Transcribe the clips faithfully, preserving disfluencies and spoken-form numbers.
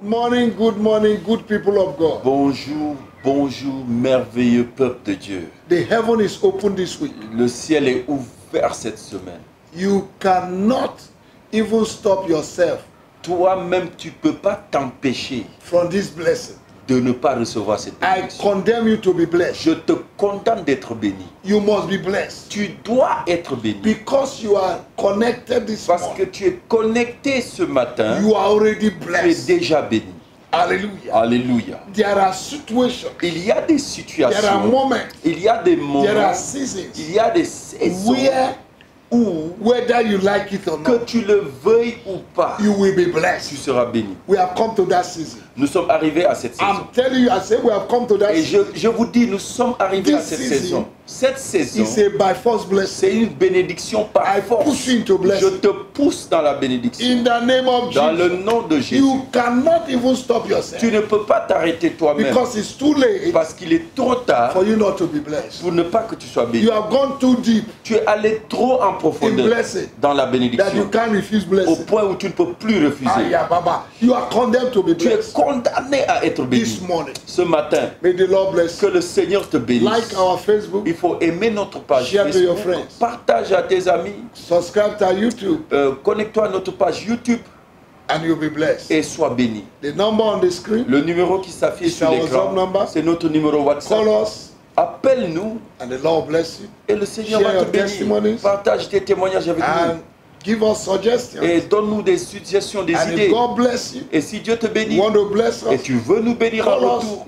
Good morning, good morning, good people of God. Bonjour, bonjour, merveilleux peuple de Dieu. The heaven is open this week. Le ciel est ouvert cette semaine. You cannot even stop yourself. Toi-même, tu peux pas t'empêcher. From this blessing. De ne pas recevoir cette bénédiction. I condemn you to be blessed. Je te condamne d'être béni. You must be blessed. Tu dois être béni. Because you are connected this Parce morning. Que tu es connecté ce matin. You are already blessed. Tu es déjà béni. Alléluia. Alléluia. There are situations. Il y a des situations. There are moments. Il y a des moments. There are seasons. Il y a des saisons. Where Ou, whether you like it or not, que tu le veuilles ou pas, you will be blessed. Tu seras béni. We have come to that season. Nous sommes arrivés à cette saison. I'm telling you, I say we have come to that Et je, je vous dis, nous sommes arrivés This à cette saison. Cette saison, c'est une bénédiction par I force. Je te pousse dans la bénédiction. In the name of dans Jesus, le nom de Jésus. You cannot even stop yourself. Tu ne peux pas t'arrêter toi-même. Parce qu'il est trop tard for you not to be blessed. Pour ne pas que tu sois béni. You have gone too deep. Tu es allé trop en profondeur dans la bénédiction. That you can't refuse blessing. Au point où tu ne peux plus refuser. Ah, yeah, Baba. You are condemned to be blessed. Tu es condamné à être béni. This morning. Ce matin, May the Lord bless you. Que le Seigneur te bénisse. Like our Facebook. Il faut aimer notre page Facebook, partage à tes amis, subscribe to YouTube, euh, connecte-toi à notre page YouTube, and you'll be blessed. Et sois béni. The number on the screen, le numéro qui s'affiche sur l'écran, c'est notre numéro WhatsApp. Appelle-nous, et le Seigneur Share va te bénir. Partage tes témoignages avec and nous. Give us suggestions. Et donne-nous des suggestions, des and idées. God bless you, et si Dieu te bénit, bless us, et tu veux nous bénir en retour,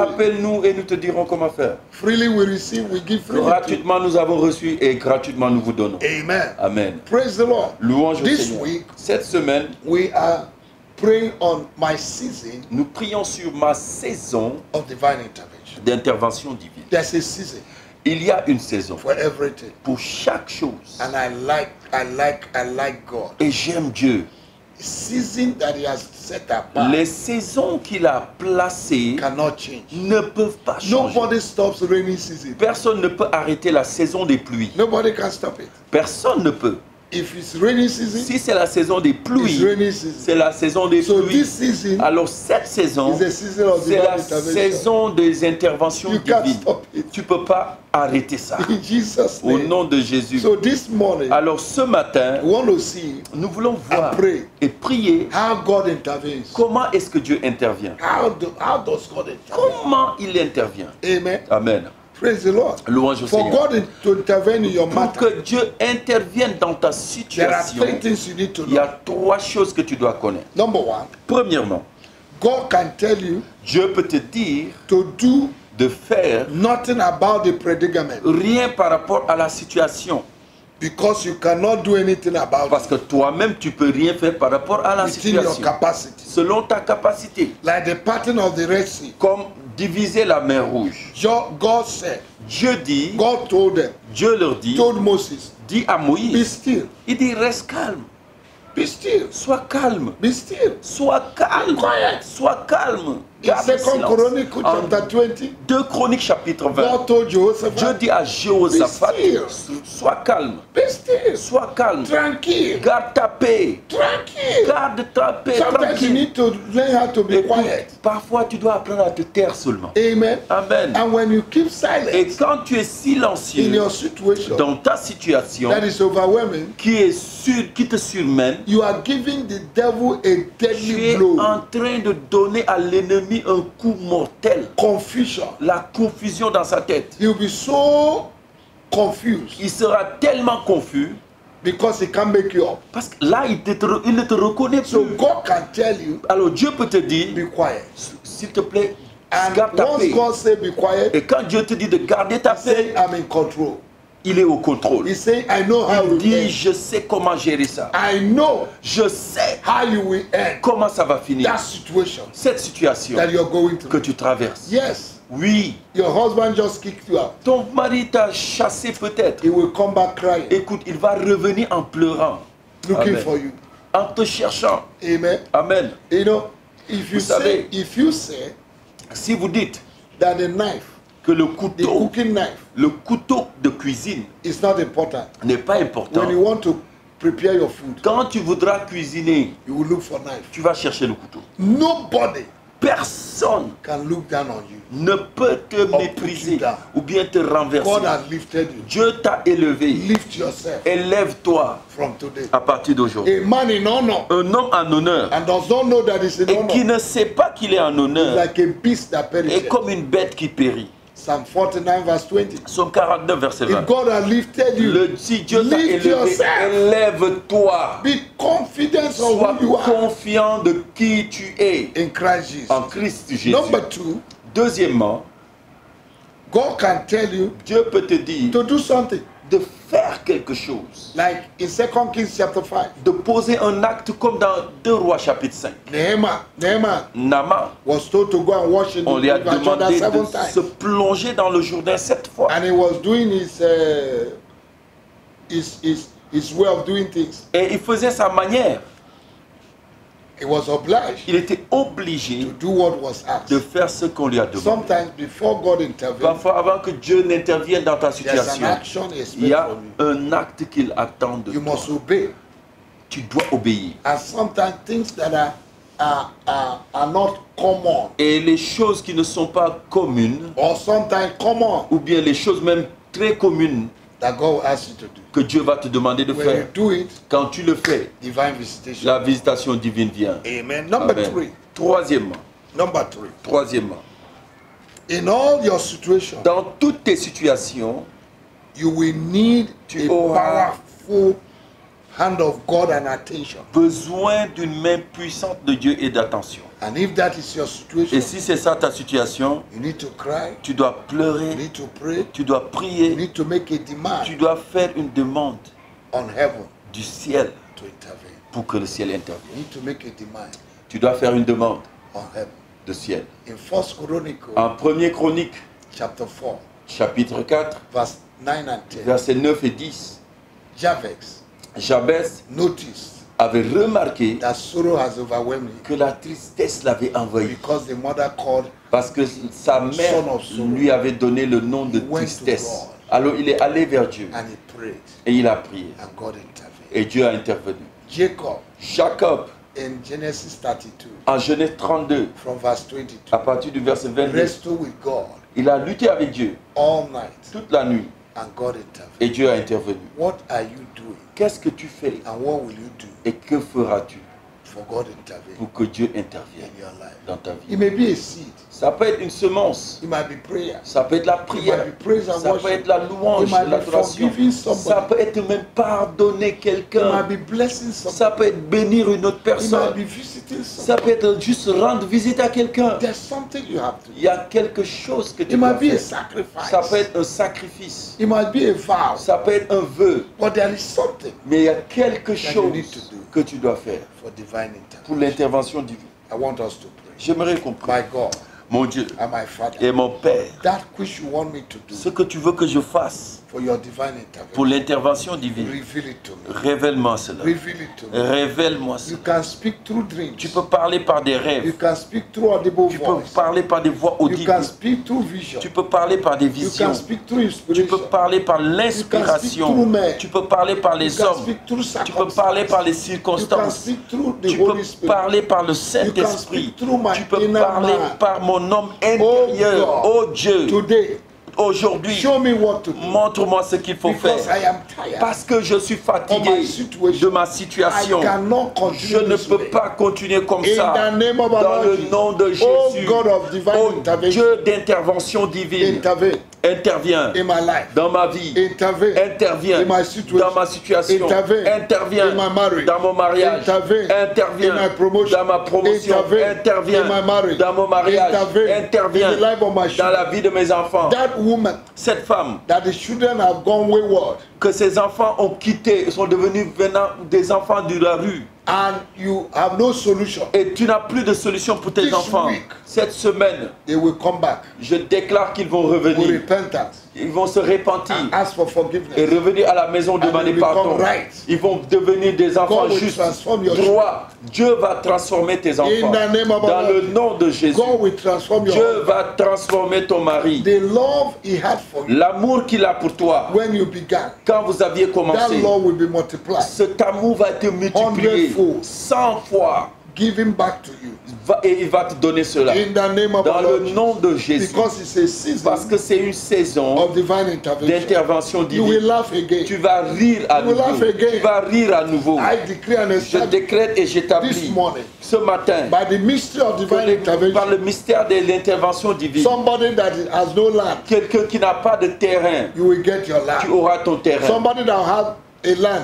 appelle-nous et nous te dirons comment faire. Freely we receive, we give freely gratuitement nous avons reçu et gratuitement nous vous donnons. Amen. Amen. Praise the Lord. Louange au Seigneur. Week, cette semaine, we are praying on my season nous prions sur ma saison d'intervention divine. That's a season. Il y a une saison for everything. Pour chaque chose. And I like, I like, I like God. Et j'aime Dieu. Season that he has set apart. Les saisons qu'il a placées ne peuvent pas changer. Nobody stops rainy season. Personne ne peut arrêter la saison des pluies. Nobody can stop it. Personne ne peut. If it's rainy season, si c'est la saison des pluies, c'est la saison des so pluies. Season, alors cette saison, c'est la saison des interventions you divines. Tu ne peux pas arrêter ça. Au nom de Jésus. So this morning, alors ce matin, see, nous voulons voir pray, et prier how God intervenes. Comment est-ce que Dieu intervient. How do, how does God intervene? Comment il intervient. Amen. Amen. Praise the Lord. Louange au Seigneur. For God to intervene in your matter. Pour que Dieu intervienne dans ta situation, il y a trois choses que tu dois connaître. Number one, premièrement, God can tell you Dieu peut te dire to do de faire nothing about the predicament. Rien par rapport à la situation. Because you cannot do anything about Parce que toi-même, tu ne peux rien faire par rapport à la situation. Selon ta capacité. Like the pattern of the Red Sea. Comme diviser la mer rouge. God said, Dieu dit, God told them, Dieu leur dit, told Moses, dit à Moïse, be still. Il dit reste calme. Be still. Sois calme. Be still. Sois calme. Quiet. Sois calme. deux Chroniques chapitre vingt. Dieu dit à Jéhoshaphat, sois calme. Sois calme. Tranquille. Garde ta paix. Tranquille. Garde ta paix. Tranquille. You need to learn how to be quiet. Parfois tu dois apprendre à te taire seulement. Amen. Amen. And when you keep silent, et quand tu es silencieux in your situation, dans ta situation that is overwhelming, qui, est sur, qui te surmène, you are giving the devil a deadly blow. Tu es en train de donner à l'ennemi un coup mortel. Confusion. La confusion dans sa tête. He will be so confused. Il sera tellement confus. Because he can't make you up. Parce que là, il, te, il ne te reconnaît so plus. God can tell you, alors Dieu peut te dire, be quiet. S'il te plaît, and garde ta paix. God say be quiet, et quand Dieu te dit de garder ta paix, I'm in control. Il est au contrôle. He say, I know how il dit, end. Je sais comment gérer ça. I know je sais how you will end. Comment ça va finir. That situation Cette situation that you're going to que tu traverses. Yes. Oui. Your husband just kicked you out. Ton mari t'a chassé peut-être. He will come back crying. Écoute, il va revenir en pleurant. Looking Amen. For you. En te cherchant. Amen. Amen. You know, if you vous say, savez, if you say, si vous dites that the knife que le couteau, le couteau de cuisine n'est pas important. When you want to Prepare your food. Quand tu voudras cuisiner, you will look for knife. Tu vas chercher le couteau. Nobody. Personne can look down on you. Ne peut te or mépriser ou bien te renverser. God has lifted you. Dieu t'a élevé. Lift yourself. Élève-toi à partir d'aujourd'hui. Un homme en honneur and does not know that it's an honor. Et qui ne sait pas qu'il est en honneur like a beast that perishes. Est comme une bête qui périt. Psalm forty-nine, verse twenty. Psalm forty-nine, verset vingt. If God has lifted you, le, si Dieu t'a élevé, élève-toi. Be confident Sois of who you are. Confiant de qui tu es. In Christ Jesus. En Christ Jésus. Number two. Deuxièmement, God can tell you. Dieu peut te dire. To do something. De faire quelque chose. Like in Second Kings chapter five. De poser un acte comme dans deux Rois chapitre cinq. Nehema, Nehema, Nehema was told to go and wash in the On lui a demandé de times. se plonger dans le Jourdain sept fois. And he was doing his, uh, his, his, his way of doing things. Et il faisait sa manière. He was obliged il était obligé to do what was asked. De faire ce qu'on lui a demandé. Sometimes before God intervenes, parfois avant que Dieu n'intervienne dans ta situation, il y a un acte qu'il attend de you toi. Must obey. Tu dois obéir. And sometimes things that are, are, are, are not common. Et les choses qui ne sont pas communes, or sometimes common, ou bien les choses même très communes, that God asks you to do. Que Dieu va te demander de When faire. You do it, quand tu le fais, divine visitation. La visitation divine vient. Amen. Number Amen. Three. Troisièmement. Number three. Troisièmement. In all your situations, dans toutes tes situations, you will need tu auras powerful hand of God and attention. Besoin d'une main puissante de Dieu et d'attention. And if that is your situation, et si c'est ça ta situation, you need to cry, tu dois pleurer, you need to pray, tu dois prier, you need to make a demand, tu dois faire une demande on heaven du ciel to intervene. Pour que le ciel intervienne. You need to make a demand, tu dois faire une demande on heaven. De ciel. In First Chronicle, en Premier Chronique, chapter four, chapitre quatre, verse nine and ten, versets neuf et dix, Jabez, Jabez notice. Avait remarqué that sorrow has overwhelmed him, que la tristesse l'avait envahi parce que sa mère lui avait donné le nom de tristesse. Alors il est allé vers Dieu and he prayed, et il a prié and God intervened. Et Dieu a intervenu. Jacob, Jacob in Genesis thirty-two, en Genèse trente-deux, from verse twenty-two, à partir du verset vingt-deux, with God, il a lutté avec Dieu all night, toute la nuit and God intervened. Et Dieu a intervenu. What are you doing? Qu'est-ce que tu fais? And what will you do? Et que feras-tu pour que Dieu intervienne in your life. Dans ta vie? It may be a seed. Ça peut être une semence. It might be prayer. Ça peut être la prière. It might be praise and ça worship. Peut être la louange, l'adoration. Ça peut être même pardonner quelqu'un. Ça peut être bénir une autre personne. Ça peut être juste rendre visite à quelqu'un. Il y a quelque chose que tu dois faire. Ça peut être un sacrifice. It might be a vow. Ça peut être un vœu. But there is something. Mais il y a quelque chose que tu dois faire for divine pour l'intervention divine. J'aimerais qu'on prie. Mon Dieu et mon Père, ce que tu veux que je fasse pour l'intervention divine, révèle-moi cela. Révèle-moi cela. Tu peux parler par des rêves. Tu peux parler par des voix audibles. Tu peux parler par des visions. Tu peux parler par l'inspiration. Tu peux parler par les hommes. Tu peux parler par les circonstances. Tu peux parler par le Saint-Esprit. Tu peux parler par mon homme intérieur. Oh Dieu, aujourd'hui, montre-moi ce qu'il faut Because faire. Parce que je suis fatigué de ma situation. Je ne peux pas continuer comme In ça. Dans le nom de Jésus, oh oh Dieu d'intervention divine, Intervene. Interviens dans ma vie. Intervene. Interviens dans ma situation. Intervene. Interviens dans mon mariage. Intervene. Interviens dans ma promotion. Interviens dans mon mariage. Interviens dans la vie de mes enfants. Cette femme, that the children have gone wayward, que ses enfants ont quitté, sont devenus venant des enfants de la rue. And you have no solution. Et tu n'as plus de solution pour tes This enfants. Week, Cette semaine, they will come back. Je déclare qu'ils vont revenir. Ils vont se repentir et revenir à la maison demander pardon. Right. Ils vont devenir des enfants God justes, droits. Dieu va transformer tes enfants. Dans le nom de Jésus, Dieu va transformer ton mari. L'amour qu'il a pour toi, when you began, quand vous aviez commencé, cet amour va être multiplié cent fois. Give him back to you. Et il va te donner cela dans le nom de Jésus, parce que c'est une saison d'intervention divine. Tu vas rire à nouveau. Tu vas rire à nouveau. Je décrète et j'établis ce matin par le mystère de l'intervention divine, quelqu'un qui n'a pas de terrain, tu auras ton terrain.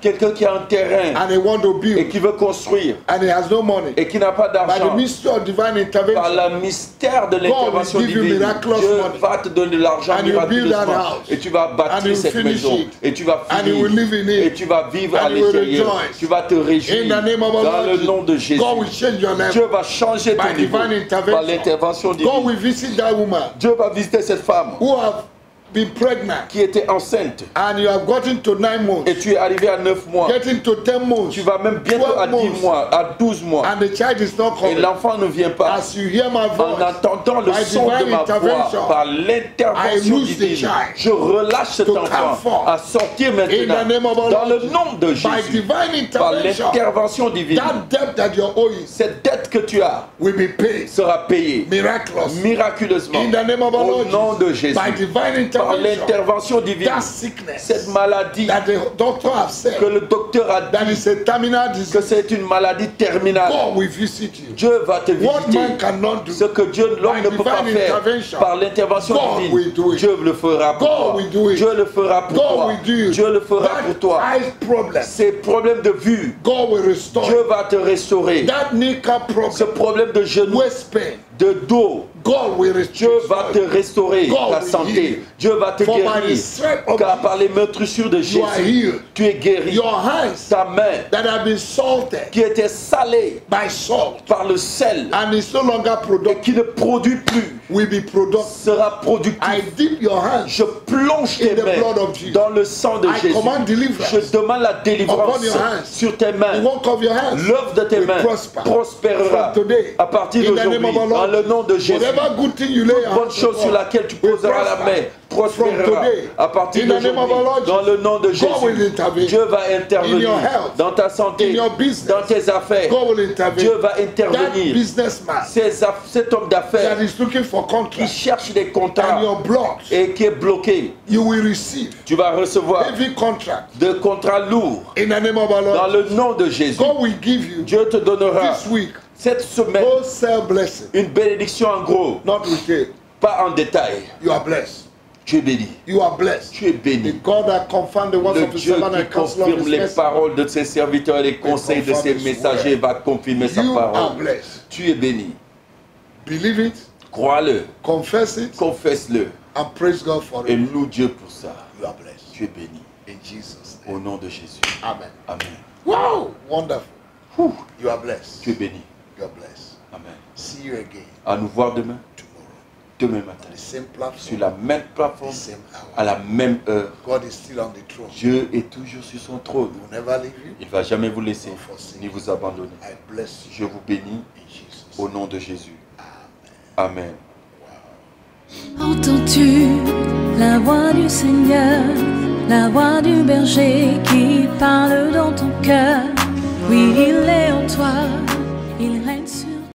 Quelqu'un qui a un terrain and they want to build, et qui veut construire and he has no money, et qui n'a pas d'argent, par le mystère de l'intervention divine, Dieu va te donner de l'argent et tu vas bâtir cette maison it, et tu vas finir it, et tu vas vivre à l'intérieur. Tu vas te réjouir dans le nom de Jésus. Dieu va changer ton niveau par l'intervention divine. Dieu va visiter cette femme been pregnant, qui était enceinte, and you have gotten to nine months, et tu es arrivé à neuf mois, getting to ten months, tu vas même bientôt à dix mois, à douze mois, and the child is not coming, et l'enfant ne vient pas. As you hear my voice, en entendant le son de ma voix, par l'intervention divine, je relâche cet enfant à sortir maintenant dans le nom de Jésus. Par l'intervention divine, cette dette que tu as sera payée miraculeusement au nom de Jésus. Par l'intervention divine, cette maladie que le docteur a dit que c'est une maladie terminale, Dieu va te visiter. Ce que Dieu, l'homme ne peut pas faire, par l'intervention divine, Dieu le fera pour toi. Dieu le fera pour toi. Dieu le fera pour toi. Ces problèmes de vue, Dieu va te restaurer. Ce problème de genou, de dos, Dieu va te restaurer ta santé. Dieu va te guérir. Car par les meurtrissures de Jésus, tu es guéri. Ta main qui était salée par le sel et qui ne produit plus sera productive. Je plonge tes mains dans le sang de Jésus. Je demande la délivrance sur tes mains. L'œuvre de tes mains prospérera à partir d'aujourd'hui. Dans le nom de Jésus, toute bonne chose sur laquelle tu poseras la main prospérera à partir d'aujourd'hui. Dans le nom de Jésus, Dieu va intervenir dans ta santé, dans tes affaires. Dieu va intervenir. Cet homme d'affaires qui cherche des contrats et qui est bloqué, tu vas recevoir des contrats lourds. Dans le nom de Jésus, Dieu te donnera cette semaine une bénédiction en gros, pas en détail. Tu es béni. Tu es béni. Le Dieu qui confirme les paroles de ses serviteurs et les conseils de ses messagers va confirmer sa parole. Tu es béni. Crois-le. Confesse-le. Et loue Dieu pour ça. Tu es béni. Au nom de Jésus. Amen. Amen. Wow! Wonderful. Tu es béni. God bless. Amen. See you again. À nous voir demain. Tomorrow. Demain matin. The same platform, sur la même plateforme. À la même heure. God is still on the throne. Dieu est toujours sur son trône. He will never leave you. Il ne va jamais vous laisser ni vous abandonner. I bless you. Je vous bénis au nom de Jésus. Amen. Amen. Wow. Entends-tu la voix du Seigneur, la voix du berger qui parle dans ton cœur? Oui, il est en toi.